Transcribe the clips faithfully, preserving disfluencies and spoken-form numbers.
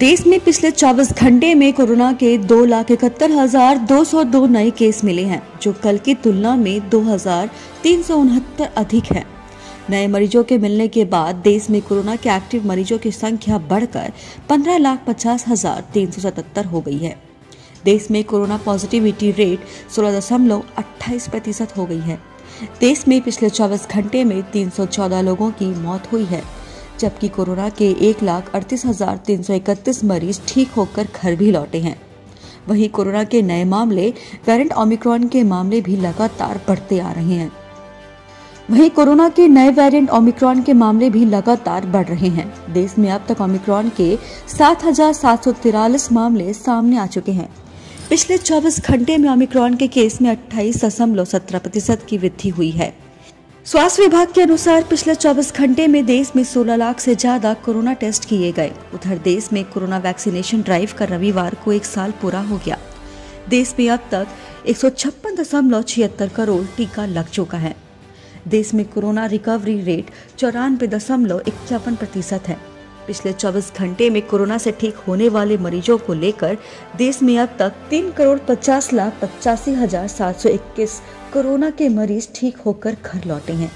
देश में पिछले चौबीस घंटे में कोरोना के दो लाख इकहत्तर हजार दो सौ दो नए केस मिले हैं, जो कल की तुलना में दो हजार तीन सौ उनहत्तर अधिक है। नए मरीजों के मिलने के बाद देश में कोरोना के एक्टिव मरीजों की संख्या बढ़कर पंद्रह लाख पचास हजार तीन सौ सतहत्तर हो गई है। देश में कोरोना पॉजिटिविटी रेट सोलह दशमलव अट्ठाईस प्रतिशत हो गई है। देश में पिछले चौबीस घंटे में तीन सौ चौदह लोगों की मौत हुई है, जबकि कोरोना के एक लाख अड़तीस हजार तीन सौ इकतीस मरीज ठीक होकर घर भी लौटे हैं। वहीं कोरोना के नए मामले वेरिएंट ओमिक्रॉन के मामले भी लगातार बढ़ते आ रहे हैं। वहीं कोरोना के नए वेरिएंट ओमिक्रॉन के मामले भी लगातार बढ़ रहे हैं। देश में अब तक ओमिक्रॉन के सात हजार सात सौ तिरालीस मामले सामने आ चुके हैं। पिछले चौबीस घंटे में ओमिक्रॉन के केस में अट्ठाईस दशमलव सत्रह प्रतिशत की वृद्धि हुई है। स्वास्थ्य विभाग के अनुसार पिछले चौबीस घंटे में देश में सोलह लाख से ज्यादा कोरोना टेस्ट किए गए। उधर देश में कोरोना वैक्सीनेशन ड्राइव का रविवार को एक साल पूरा हो गया। देश में अब तक एक सौ छप्पन दशमलव छिहत्तर करोड़ टीका लग चुका है। देश में कोरोना रिकवरी रेट चौरानवे दशमलव इक्यावन प्रतिशत है। पिछले चौबीस घंटे में कोरोना से ठीक होने वाले मरीजों को लेकर देश में अब तक तीन करोड़ पचास लाख पचासी हजार सात सौ इक्कीस कोरोना के मरीज ठीक होकर घर लौटे हैं।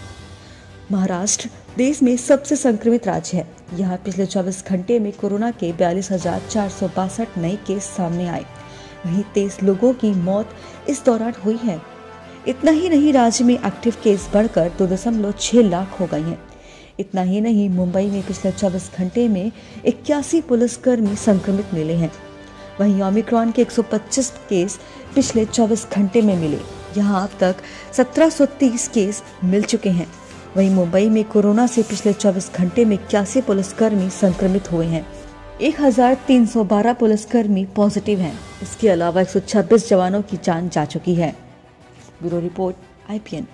महाराष्ट्र देश में सबसे संक्रमित राज्य है। यहाँ पिछले चौबीस घंटे में कोरोना के बयालीस हजार चार सौ बासठ नए केस सामने आए। वहीं तेईस लोगों की मौत इस दौरान हुई है। इतना ही नहीं, राज्य में एक्टिव केस बढ़कर दो दशमलव छह लाख हो गए हैं। इतना ही नहीं, मुंबई में पिछले चौबीस घंटे में इक्यासी पुलिसकर्मी संक्रमित मिले हैं। वहीं ओमिक्रॉन के एक सौ पच्चीस केस पिछले चौबीस घंटे में मिले। यहाँ अब तक सत्रह सौ तीस केस मिल चुके हैं। वहीं मुंबई में कोरोना से पिछले चौबीस घंटे में इक्यासी पुलिसकर्मी संक्रमित हुए हैं। एक हजार तीन सौ बारह पुलिसकर्मी पॉजिटिव हैं। इसके अलावा एक सौ छब्बीस जवानों की जान जा चुकी है। Bureau report I P N.